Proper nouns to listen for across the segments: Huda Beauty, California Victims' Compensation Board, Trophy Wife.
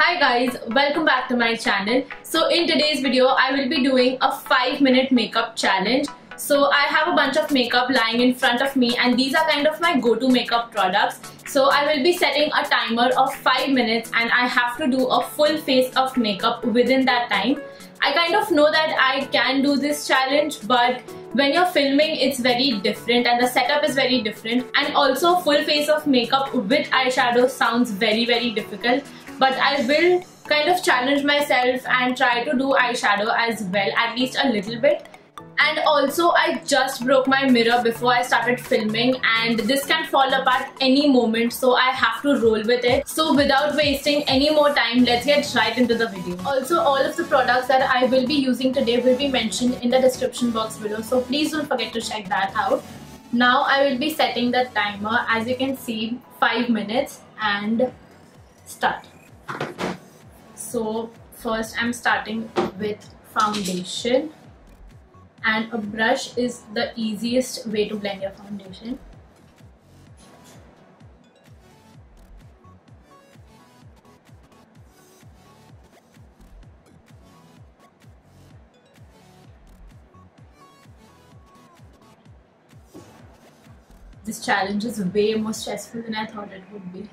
Hi guys, welcome back to my channel. So in today's video I will be doing a 5-minute makeup challenge. So I have a bunch of makeup lying in front of me and these are kind of my go-to makeup products. So I will be setting a timer of 5 minutes and I have to do a full face of makeup within that time. I kind of know that I can do this challenge, but when you're filming it's very different and the setup is very different, and also full face of makeup with eyeshadow sounds very difficult. But I will kind of challenge myself and try to do eyeshadow as well, at least a little bit. And also I just broke my mirror before I started filming and this can fall apart any moment, so I have to roll with it. So without wasting any more time, let's get right into the video. Also, all of the products that I will be using today will be mentioned in the description box below, so please don't forget to check that out. Now I will be setting the timer, as you can see, 5 minutes, and start. So first I'm starting with foundation, and a brush is the easiest way to blend your foundation. This challenge is way more stressful than I thought it would be.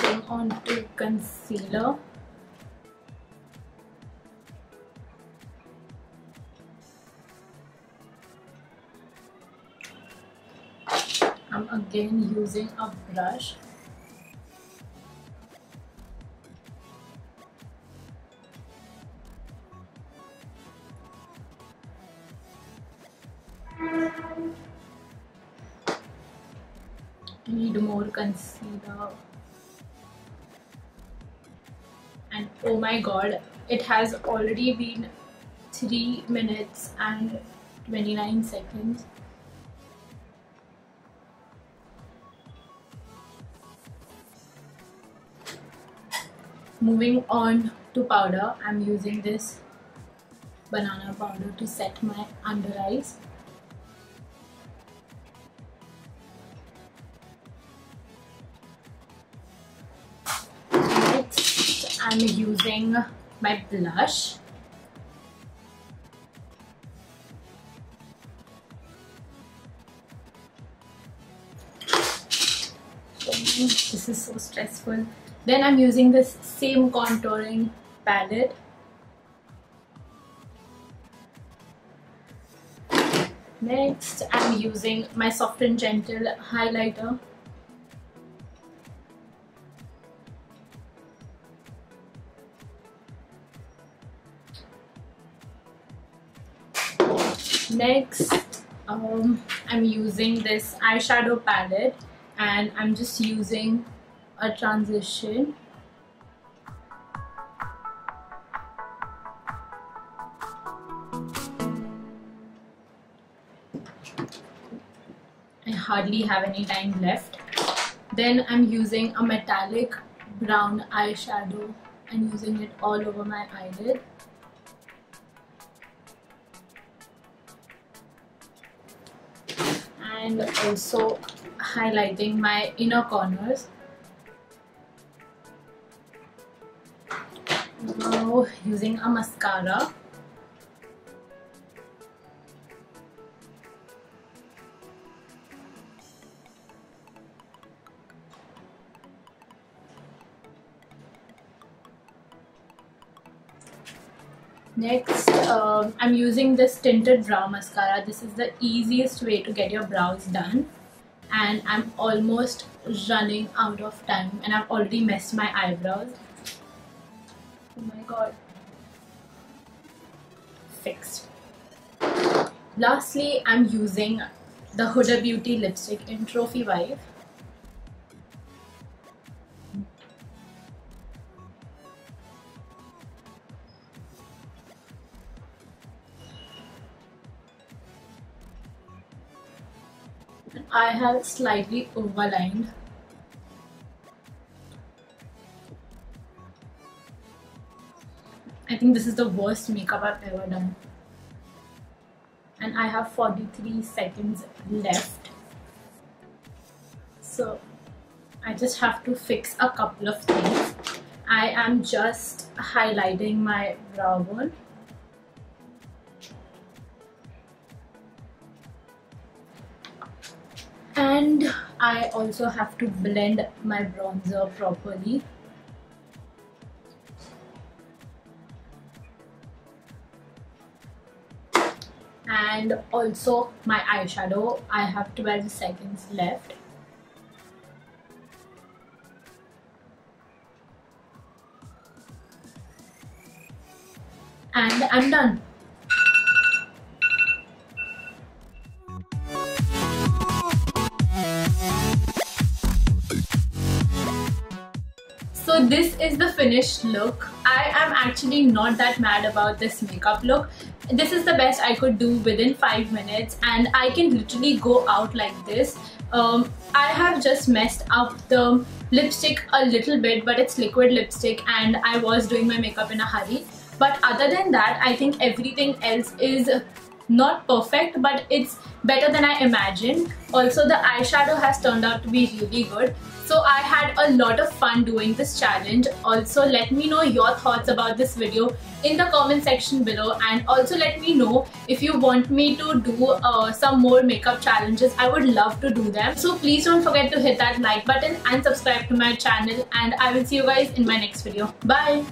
Going on to concealer. I'm again using a brush. I need more concealer. And oh my god, it has already been 3 minutes and 29 seconds. Moving on to powder, I'm using this banana powder to set my under eyes. I'm using my blush. This is so stressful. Then I'm using this same contouring palette. Next, I'm using my Soft and Gentle highlighter. Next, I'm using this eyeshadow palette and I'm just using a transition. I hardly have any time left. Then I'm using a metallic brown eyeshadow and using it all over my eyelid. And also highlighting my inner corners. Now using a mascara. Next, I'm using this tinted brow mascara. This is the easiest way to get your brows done. And I'm almost running out of time and I've already messed my eyebrows. Oh my god. Fixed. Lastly, I'm using the Huda Beauty lipstick in Trophy Wife. I have slightly overlined. I think this is the worst makeup I've ever done. And I have 43 seconds left. So I just have to fix a couple of things. I am just highlighting my brow bone. And I also have to blend my bronzer properly. And also my eyeshadow, I have 12 seconds left. And I'm done. So this is the finished look. I am actually not that mad about this makeup look. This is the best I could do within 5 minutes, and I can literally go out like this. I have just messed up the lipstick a little bit, but it's liquid lipstick and I was doing my makeup in a hurry. But other than that, I think everything else is not perfect, but it's better than I imagined. Also, the eyeshadow has turned out to be really good. So I had a lot of fun doing this challenge. Also, let me know your thoughts about this video in the comment section below, and also let me know if you want me to do some more makeup challenges. I would love to do them. So please don't forget to hit that like button and subscribe to my channel, and I will see you guys in my next video. Bye!